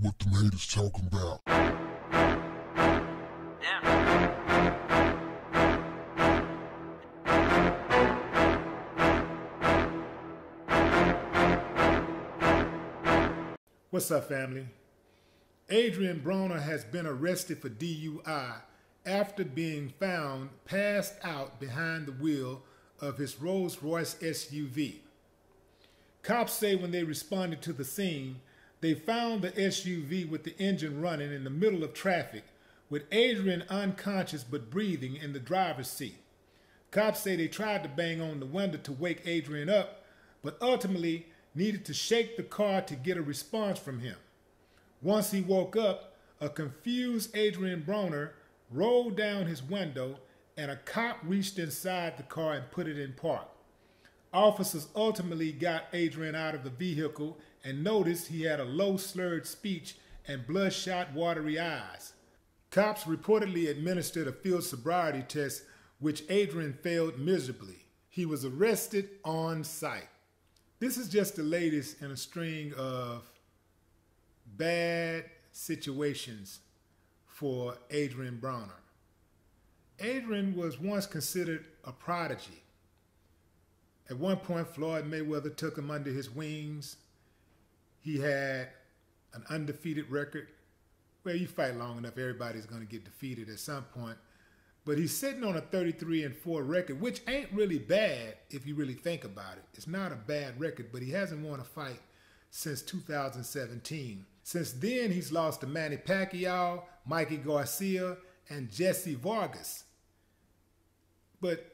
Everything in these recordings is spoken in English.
what the haters talking about. Yeah. What's up, family? Adrian Broner has been arrested for DUI after being found passed out behind the wheel of his Rolls Royce SUV. Cops say when they responded to the scene, they found the SUV with the engine running in the middle of traffic, with Adrian unconscious but breathing in the driver's seat. Cops say they tried to bang on the window to wake Adrian up, but ultimately needed to shake the car to get a response from him. Once he woke up, a confused Adrian Broner rolled down his window and a cop reached inside the car and put it in park. Officers ultimately got Adrian out of the vehicle and noticed he had a low slurred speech and bloodshot, watery eyes. Cops reportedly administered a field sobriety test, which Adrian failed miserably. He was arrested on sight. This is just the latest in a string of bad situations for Adrian Broner. Adrian was once considered a prodigy. At one point, Floyd Mayweather took him under his wings. He had an undefeated record. Well, you fight long enough, everybody's going to get defeated at some point. But he's sitting on a 33-4 record, which ain't really bad if you really think about it. It's not a bad record, but he hasn't won a fight since 2017. Since then, he's lost to Manny Pacquiao, Mikey Garcia, and Jesse Vargas. But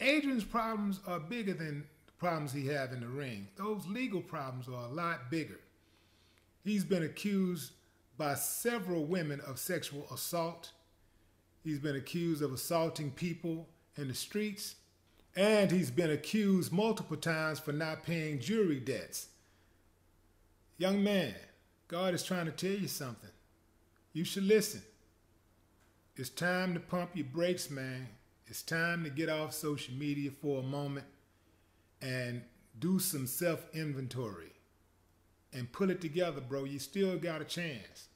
Adrian's problems are bigger than the problems he has in the ring. Those legal problems are a lot bigger. He's been accused by several women of sexual assault. He's been accused of assaulting people in the streets. And he's been accused multiple times for not paying jury debts. Young man, God is trying to tell you something. You should listen. It's time to pump your brakes, man. It's time to get off social media for a moment and do some self-inventory and pull it together, bro. You still got a chance.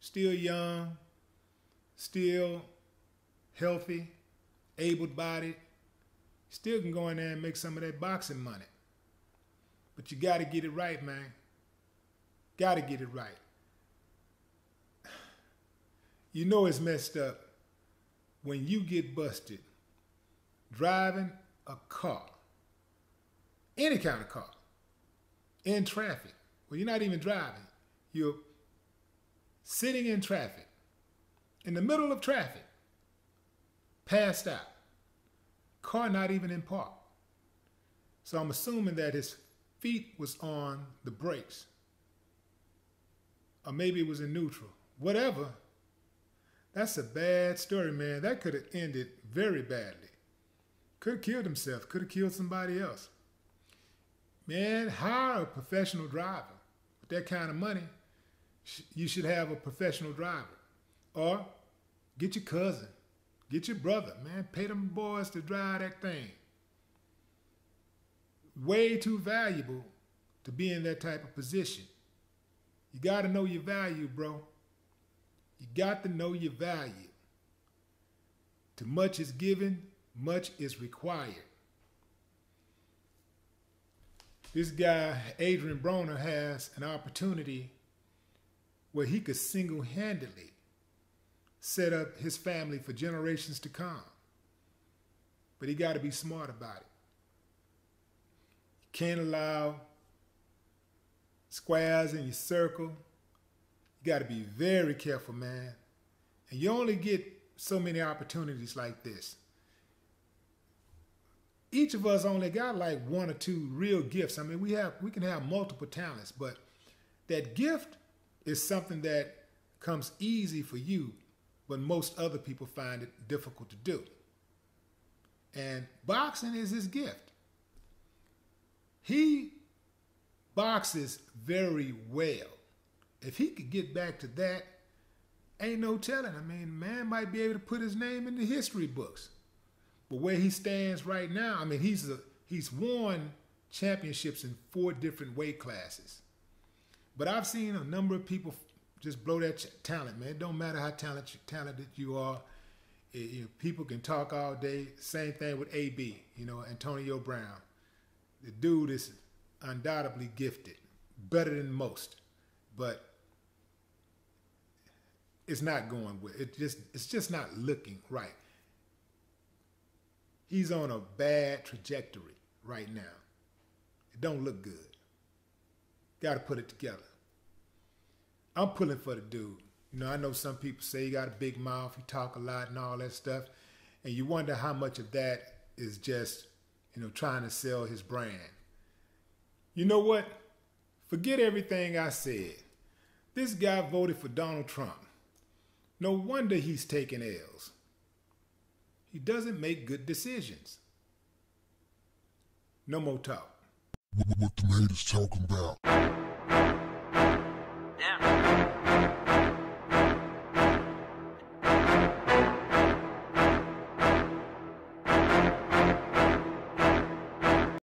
Still young, still healthy, able-bodied. Still can go in there and make some of that boxing money. But you got to get it right, man. Got to get it right. You know it's messed up when you get busted driving a car, any kind of car, in traffic. Well, you're not even driving. You're sitting in traffic, in the middle of traffic, passed out, car not even in park. So I'm assuming that his feet was on the brakes, or maybe it was in neutral, whatever. That's a bad story, man. That could have ended very badly. Could have killed himself. Could have killed somebody else. Man, hire a professional driver. With that kind of money, you should have a professional driver. Or get your cousin. Get your brother, man. Pay them boys to drive that thing. Way too valuable to be in that type of position. You got to know your value, bro. You got to know your value. Too much is given, much is required. This guy, Adrian Broner, has an opportunity where he could single-handedly set up his family for generations to come. But he got to be smart about it. You can't allow squares in your circle. You got to be very careful, man. And you only get so many opportunities like this. Each of us only got like one or two real gifts. I mean, we can have multiple talents, but that gift is something that comes easy for you, but most other people find it difficult to do. And boxing is his gift. He boxes very well. If he could get back to that, ain't no telling. I mean, man might be able to put his name in the history books. But where he stands right now, I mean, he's won championships in 4 different weight classes. But I've seen a number of people Just blow that talent, man. It don't matter how talented you are. You know, people can talk all day. Same thing with AB, you know, Antonio Brown. The dude is undoubtedly gifted, better than most, but it's not going with it. It's just not looking right. He's on a bad trajectory right now. It don't look good. Got to put it together. I'm pulling for the dude. You know, I know some people say he got a big mouth, he talk a lot and all that stuff, and you wonder how much of that is just, you know, trying to sell his brand. You know what? Forget everything I said. This guy voted for Donald Trump. No wonder he's taking L's. He doesn't make good decisions. No more talk. What the haters talking about? Yeah.